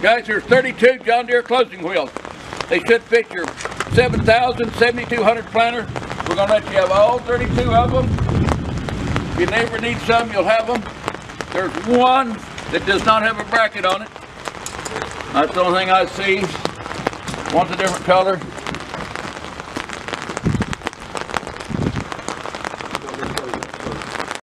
Guys, there's 32 John Deere closing wheels. They should fit your 7,000, 7,200 planter. We're going to let you have all 32 of them. If you never need some, you'll have them. There's one that does not have a bracket on it. That's the only thing I see. One's a different color.